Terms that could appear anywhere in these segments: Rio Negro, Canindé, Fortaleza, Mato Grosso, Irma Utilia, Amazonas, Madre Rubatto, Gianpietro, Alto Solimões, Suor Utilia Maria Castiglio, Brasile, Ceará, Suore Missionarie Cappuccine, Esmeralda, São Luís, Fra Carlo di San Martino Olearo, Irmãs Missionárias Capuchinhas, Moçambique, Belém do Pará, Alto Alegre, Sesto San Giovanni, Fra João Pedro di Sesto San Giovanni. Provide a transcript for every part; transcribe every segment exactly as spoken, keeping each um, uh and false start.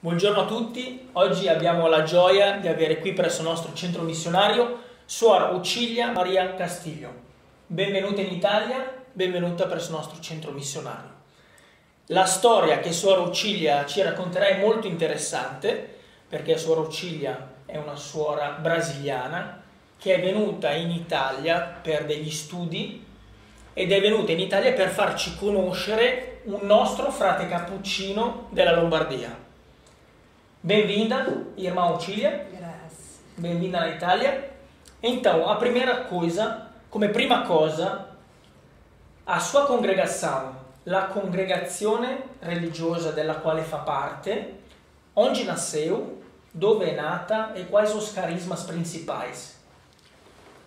Buongiorno a tutti, oggi abbiamo la gioia di avere qui presso il nostro centro missionario Suor Utilia Maria Castiglio. Benvenuta in Italia, benvenuta presso il nostro centro missionario. La storia che Suor Utilia ci racconterà è molto interessante perché Suor Utilia è una suora brasiliana che è venuta in Italia per degli studi ed è venuta in Italia per farci conoscere un nostro frate cappuccino della Lombardia. Bem-vinda, irmã Utilia. Graças. Bem-vinda à Itália. Então, a primeira coisa, como prima coisa, a sua congregação, la congregazione religiosa della quale fa parte, onde nasceu, dove é nata e quais os carismas principais?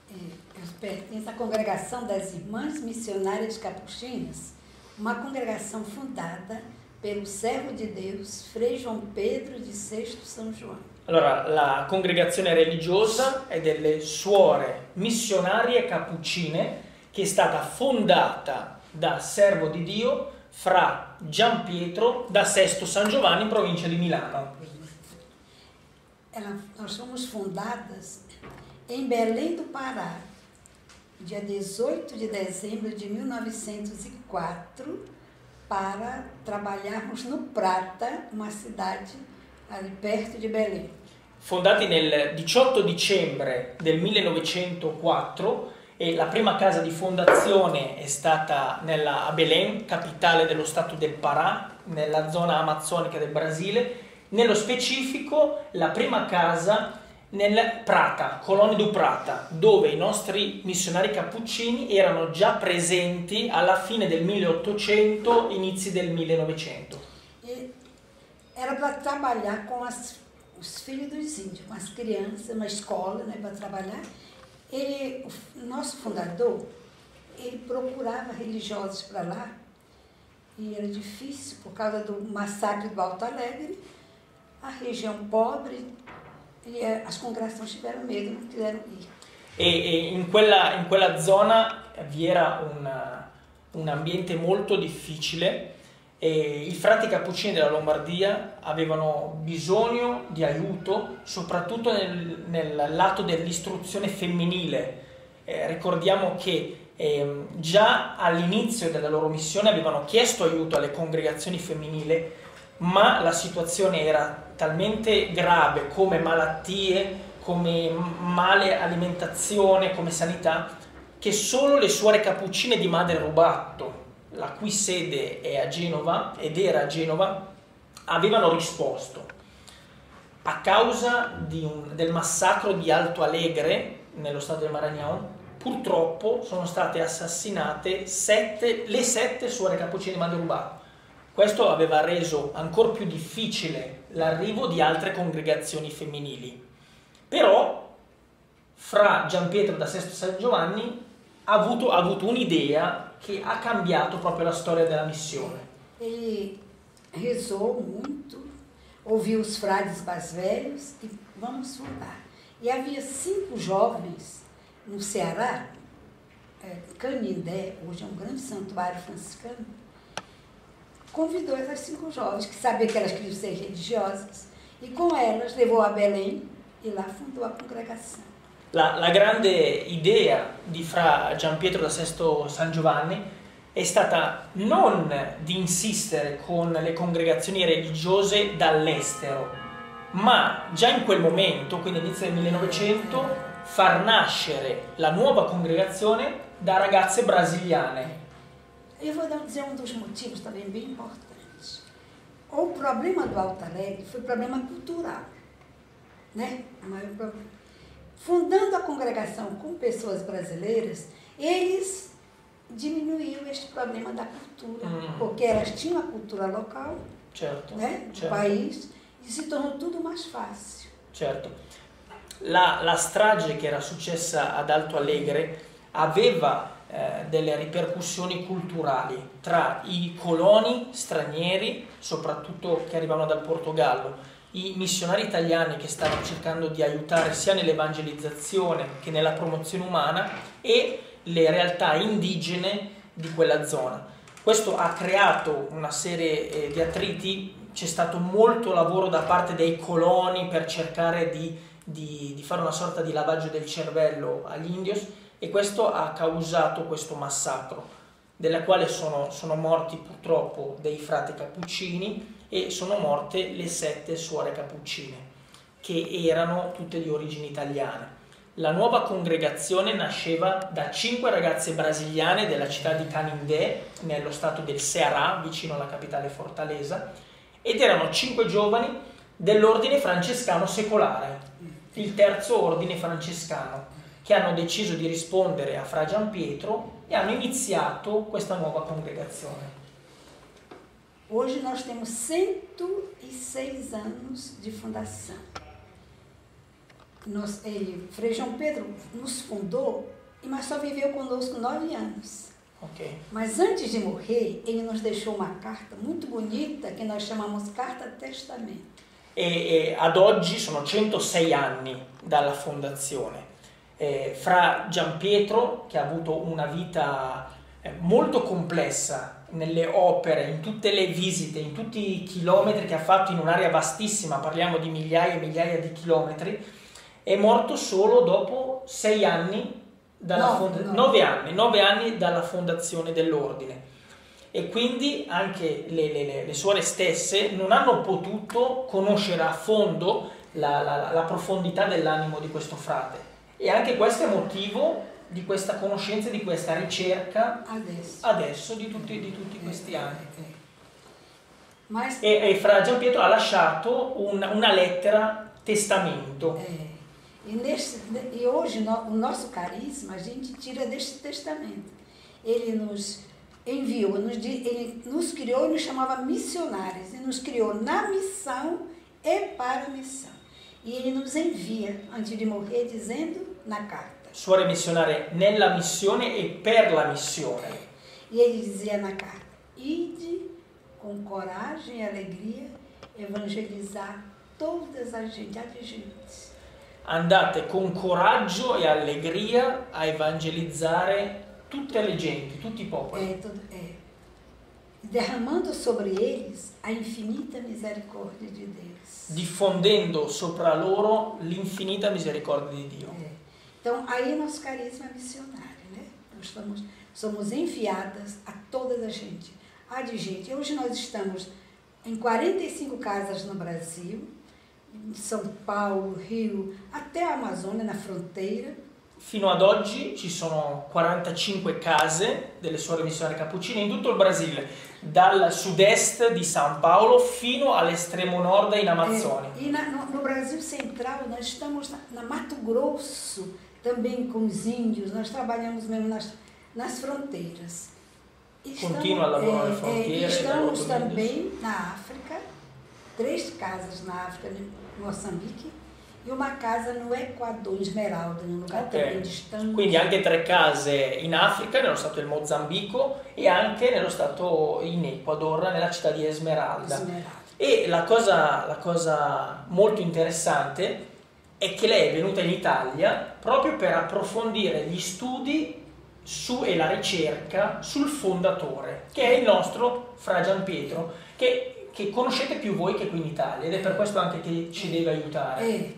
Eu pertenço à congregação das Irmãs Missionárias Capuchinhas, uma congregação fundada pelo servo di Dio, Fra João Pedro di Sesto San Giovanni. Allora, la congregazione religiosa è delle Suore Missionarie Cappuccine, che è stata fondata da servo di Dio Fra Gian Pietro da Sesto San Giovanni in provincia di Milano. Ela, nós fomos fondadas em Belém do Pará, dia dezoito de dezembro de mil novecentos e quatro. Para trabalharmos no Prata, uma cidade ali perto di Belém. Fondati nel diciotto dicembre del millenovecentoquattro e la prima casa di fondazione è stata nella, a Belém, capitale dello stato del Pará, nella zona amazzonica del Brasile, nello specifico la prima casa nel Prata, Colone do Prata, dove i nostri missionari cappuccini erano già presenti alla fine del milleottocento, inizi del millenovecento. E era para trabalhar com as, os filhos dos índios, com as crianças, na escola, né, para trabalhar. Ele, o nosso fundador, ele procurava religiosos para lá e era difícil por causa do massacre do Alto Alegre, a região pobre. E as congregações tiveram medo, non quiseram ir. E, e in, quella, in quella zona vi era una, un ambiente molto difficile e i frati cappuccini della Lombardia avevano bisogno di aiuto, soprattutto nel, nel lato dell'istruzione femminile. Eh, ricordiamo che eh, già all'inizio della loro missione avevano chiesto aiuto alle congregazioni femminili, ma la situazione era talmente grave come malattie, come male alimentazione, come sanità, che solo le suore cappuccine di Madre Rubatto, la cui sede è a Genova ed era a Genova, avevano risposto. A causa di un, del massacro di Alto Alegre, nello stato del Maranhão, purtroppo sono state assassinate sette, le sette suore cappuccine di Madre Rubatto. Questo aveva reso ancora più difficile l'arrivo di altre congregazioni femminili. Però Fra Gian Pietro da Sesto San Giovanni ha avuto, ha avuto un'idea che ha cambiato proprio la storia della missione. Ele rezou muito, ouviu os frades mais velhos e vamos fundar. E havia cinco jovens no Ceará, Canindé, hoje è un grande santuário franciscano. Convidou essas cinco jovens, que sabia que elas queriam ser religiosas, e com elas levou a Belém e lá fundou a congregação. La, la grande idea di Fra Gian Pietro da Sesto San Giovanni è stata non di insistere con le congregazioni religiose dall'estero, ma già in quel momento, quindi all'inizio del millenovecento, far nascere la nuova congregazione da ragazze brasiliane. Eu vou dizer um dos motivos também bem importantes. O problema do Alto Alegre foi um problema cultural, né? O maior problema. Fundando a congregação com pessoas brasileiras, eles diminuíram este problema da cultura, hum. porque elas tinham a cultura local, certo, né? Do certo. país, e se tornou tudo mais fácil. Certo. La, la strage che era successa ad Alto Alegre aveva delle ripercussioni culturali tra i coloni stranieri, soprattutto che arrivavano dal Portogallo, i missionari italiani che stavano cercando di aiutare sia nell'evangelizzazione che nella promozione umana e le realtà indigene di quella zona. Questo ha creato una serie di attriti c'è stato molto lavoro da parte dei coloni per cercare di, di, di fare una sorta di lavaggio del cervello agli indios, e questo ha causato questo massacro, della quale sono, sono morti purtroppo dei frati cappuccini e sono morte le sette suore cappuccine, che erano tutte di origine italiana. La nuova congregazione nasceva da cinque ragazze brasiliane della città di Canindé, nello stato del Ceará, vicino alla capitale Fortaleza, ed erano cinque giovani dell'ordine francescano secolare, il terzo ordine francescano, che hanno deciso di rispondere a Fra Gian Pietro e hanno iniziato questa nuova congregazione. Oggi noi abbiamo centosei anni di fondazione. Nos, ele, Fra João Pedro nos fundou, mas só viveu conosco nove anos. Okay. Mas antes de morrer, ele nos deixou uma carta muito bonita que nós chamamos Carta Testamento. E, e ad oggi sono centosei anni dalla fondazione. Eh, Fra Gian Pietro, che ha avuto una vita eh, molto complessa nelle opere, in tutte le visite, in tutti i chilometri che ha fatto in un'area vastissima, parliamo di migliaia e migliaia di chilometri, è morto solo dopo sei anni dalla no, no. nove anni, nove anni dalla fondazione dell'ordine, e quindi anche le, le, le suore stesse non hanno potuto conoscere a fondo la, la, la profondità dell'animo di questo frate, e anche questo è motivo di questa conoscenza, di questa ricerca adesso, adesso di, tutti, di tutti questi anni. Ma... e, e Fra Gian Pietro ha lasciato un, una lettera testamento. Eh. E, neste, e hoje no, o nosso carisma a gente tira deste testamento. Ele nos enviou, nos, ele nos criou e nos chamava missionários. Ele nos criou na missão e para a missão. E ele nos envia, antes de morrer, dizendo na carta. Suore missionarie nella missione e per la missione. E ele dizia na carta, ide com coragem e alegria evangelizar todas as gente atingentes. Andate con coraggio e allegria a evangelizzare tutte le genti, tutti i popoli. Derramando sobre eles a infinita misericordia di Dio. Diffondendo sopra loro l'infinita misericordia di Dio. Então aí nosso carisma missionário, né? Nós estamos, somos enviadas a toda a gente, a de gente. Hoje nós estamos em quarenta e cinco casas no Brasil. São Paulo, Rio, até a Amazônia, na fronteira. Fino ad oggi ci sono quarantacinque case delle Suore Missionarie Cappuccine in tutto il Brasile, dal sud-est di São Paulo fino all'estremo nord in Amazônia. E, e na, no, no Brasil Central, nós estamos na, na Mato Grosso, também com os índios, nós trabalhamos mesmo nas, nas fronteiras. Estamos, Continua a lavorare nelle frontiere. E estamos também na África. Três casas na África, no Moçambique, e uma casa no Equador, Esmeralda, in un lugar okay. distante. Quindi anche tre case in Africa, nello stato del Mozambico, e anche nello stato in Ecuador, nella città di Esmeralda. Esmeralda. E la cosa, la cosa molto interessante è che lei è venuta in Italia proprio per approfondire gli studi su e la ricerca sul fondatore, che è il nostro Fra Gian Pietro, che che conoscete più voi che qui in Italia, ed è per questo anche che ci deve aiutare. E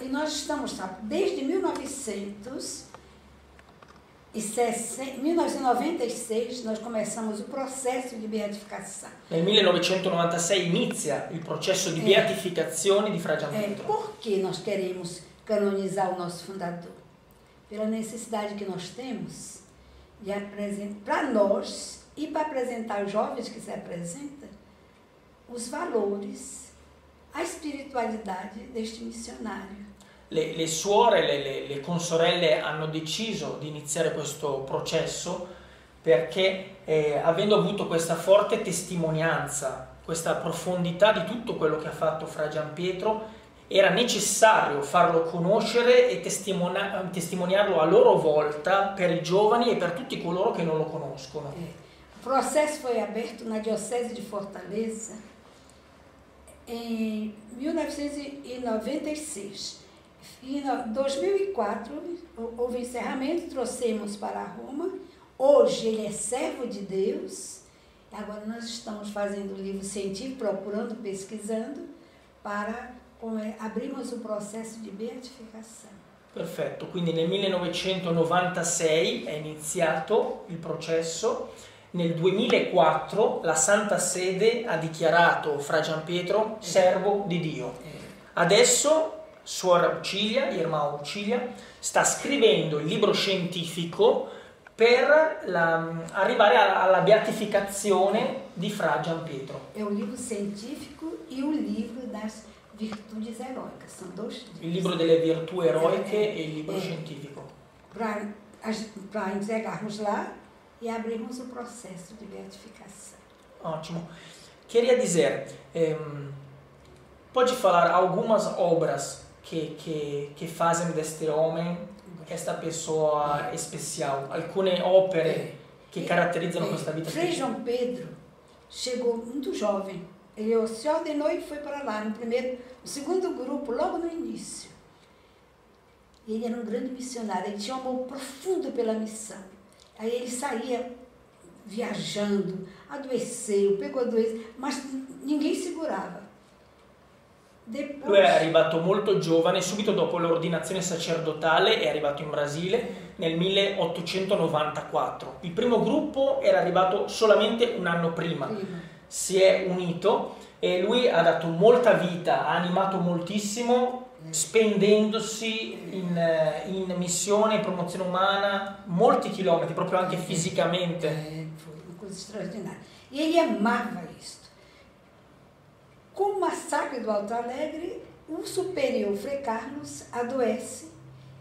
eh, noi stiamo desde millenovecentonovantasei nós começamos o processo di beatificazione. Nel millenovecentonovantasei inizia il processo di beatificazione eh, di Fra Gian Pietro. Eh, perché noi vogliamo canonizzare il nostro fondatore? Per la necessità che noi temos di apresentare per noi e per apresentare ai jovens che si apresentano os valores, a spiritualidade deste missionário. Le, le suore, le, le, le consorelle hanno deciso di iniziare questo processo perché eh, avendo avuto questa forte testimonianza, questa profondità di tutto quello che ha fatto Fra Gian Pietro, era necessario farlo conoscere e testimona- testimoniarlo a loro volta per i giovani e per tutti coloro che non lo conoscono. Il processo fu aperto nella diocesi di Fortaleza nel millenovecentonovantasei. Nel duemilaquattro houve encerramento, trouxemos para Roma. Oggi ele è servo di Dio Agora nós estamos fazendo o livro científico, procurando, pesquisando, para abrirmos o processo de beatificação. Perfetto, quindi nel millenovecentonovantasei è iniziato il processo, nel duemilaquattro la Santa Sede ha dichiarato Fra Giampietro servo di Dio. Adesso Suor Utilia, Irmã Utilia, sta scrivendo il libro scientifico per la, arrivare alla, alla beatificazione di Fra Giampietro. È un libro scientifico e un libro das virtudes heroicas, sono due libri. Il libro delle virtù eroiche é, e il libro é, scientifico. Para entregarmos lá e abrirmos o processo di beatificazione. Ótimo. Queria dizer, ehm, pode falar algumas obras que, que, que fazem deste homem, esta pessoa especial, alcune opere que caracterizam questa vita. Fra João Pedro chegou muito jovem, ele se ordenou e foi para lá, no primeiro, no segundo grupo, logo no início. Ele era um grande missionário, ele tinha um amor profundo pela missão. Aí ele saía viajando, adoeceu, pegou a doença, mas ninguém segurava. Lui è arrivato molto giovane, subito dopo l'ordinazione sacerdotale è arrivato in Brasile nel milleottocentonovantaquattro. Il primo gruppo era arrivato solamente un anno prima, si è unito e lui ha dato molta vita, ha animato moltissimo spendendosi in, in missione, promozione umana, molti chilometri, proprio anche fisicamente. Eh, fu una cosa straordinaria. E egli amava questo. Com o massacre do Alto Alegre, o superior Fra Carlo adoece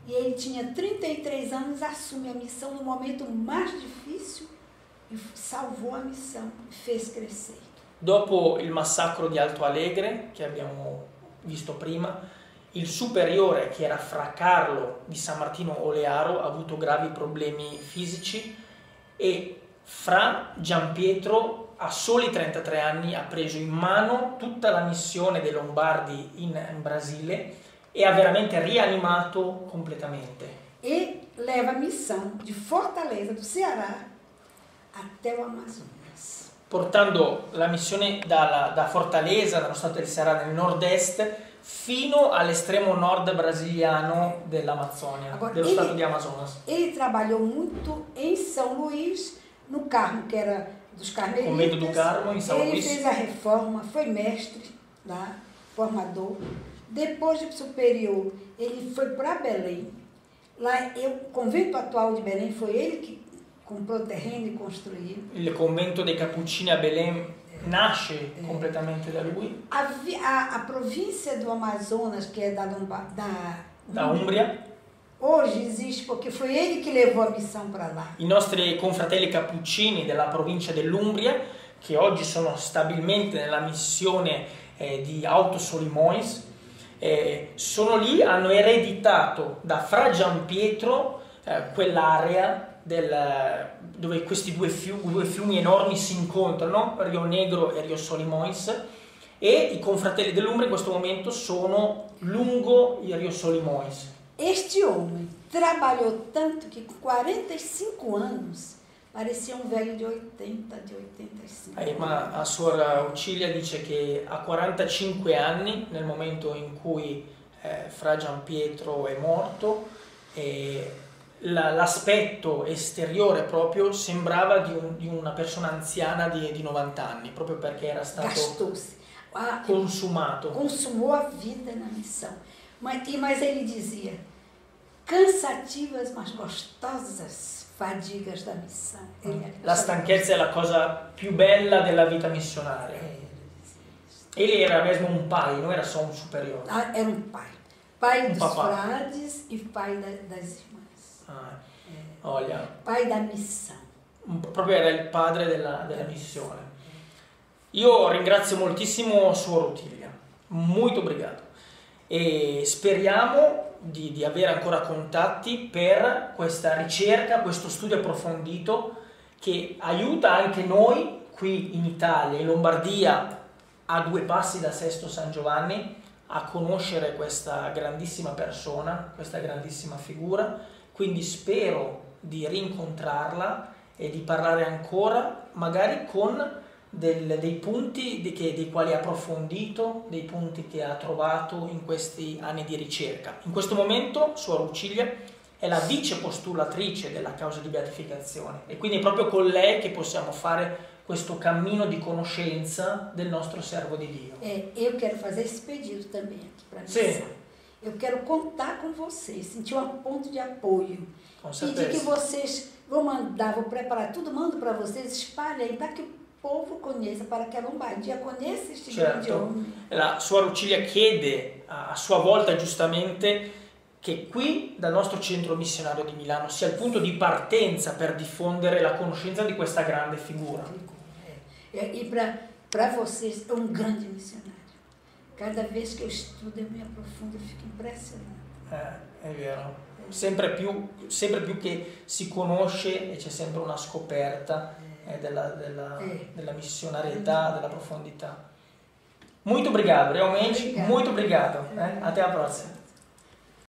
e ele tinha trinta e três anos, assume a missão no momento mais difícil e salvou a missão e fez crescer. Dopo il massacro di Alto Alegre, che abbiamo visto prima, il superiore, che era Fra Carlo di San Martino Olearo, ha avuto gravi problemi fisici e Fra Giampietro a soli trentatré anni ha preso in mano tutta la missione dei Lombardi in, in Brasile e ha veramente rianimato completamente. E leva a missione di Fortaleza, do Ceará, até o Amazonas. Portando la missione dalla, da Fortaleza, dallo stato del Ceará, nel nord-est, fino all'estremo nord brasiliano dell'Amazzonia, dello ele, stato di Amazonas. Ele trabalhou muito em São Luís, no carro che era dos carmelitas, do Carmo, em São ele Luís. Fez a reforma, foi mestre, lá, formador. Depois de superior, ele foi para Belém. Lá, eu, o convento atual de Belém foi ele que comprou terreno e construiu. Il convento dei Cappuccini a Belém é. nasce é. completamente da lui. A, a, a província do Amazonas, que é da Lomba, da, da Umbria, oggi esiste perché fu lui che levò la missione per là. I nostri confratelli cappuccini della provincia dell'Umbria, che oggi sono stabilmente nella missione eh, di Alto Solimões, eh, sono lì, hanno ereditato da Fra Giampietro eh, quell'area dove questi due fiumi, due fiumi enormi si incontrano, Rio Negro e Rio Solimões, e i confratelli dell'Umbria in questo momento sono lungo il Rio Solimões. Este homem trabalhou tanto que com quarenta e cinco anos parecia um velho de ottanta, di ottantacinque. Eh, ma a Suor Utilia dice che a quarantacinque anni, nel momento in cui eh, Fra Giampietro è morto, eh, l'aspetto esteriore proprio sembrava di, un, di una persona anziana di, di novanta anni, proprio perché era stato a, consumato. Consumou a vita na missão. Mas, mas ele dizia, cansativas mas gostosas fadigas da missão. La stanchezza è la cosa più bella della vita missionaria. Ele era mesmo um pai, não era só um superior. Ah, era um pai. Pai um dos papá. frades e pai da, das irmãs. Ah, é. Olha. Pai da missão. Proprio era il padre della, della missione. Io ringrazio moltissimo Suor Utilia. Muito obrigado. E speriamo di, di avere ancora contatti per questa ricerca, questo studio approfondito che aiuta anche noi qui in Italia, in Lombardia, a due passi da Sesto San Giovanni, a conoscere questa grandissima persona, questa grandissima figura. Quindi spero di rincontrarla e di parlare ancora, magari con del, dei punti di che, dei quali ha approfondito, dei punti che ha trovato in questi anni di ricerca. In questo momento Suor Utilia è la vice postulatrice della causa di beatificazione e quindi è proprio con lei che possiamo fare questo cammino di conoscenza del nostro servo di Dio. E io quero fazer esse pedido também aqui para vocês. Eu quero contar com vocês, sentir um ponto de apoio. Com certeza. Pedir que vocês vou mandar, vou preparar tudo, mando para vocês, espalhem para que il popolo conosca, para che la Lombardia conosca questi grandi uomini. La Suor Utilia chiede a sua volta giustamente che qui dal nostro centro missionario di Milano sia il punto di partenza per diffondere la conoscenza di questa grande figura. E per voi è un grande missionario. Cada vez che io studio e mi approfondo fico impressionata. Eh, è vero. Sempre più, sempre più che si conosce e c'è sempre una scoperta della, della, della missionarietà, della profondità. Muito obrigado, realmente, muito obrigado. Eh? Até a prossima.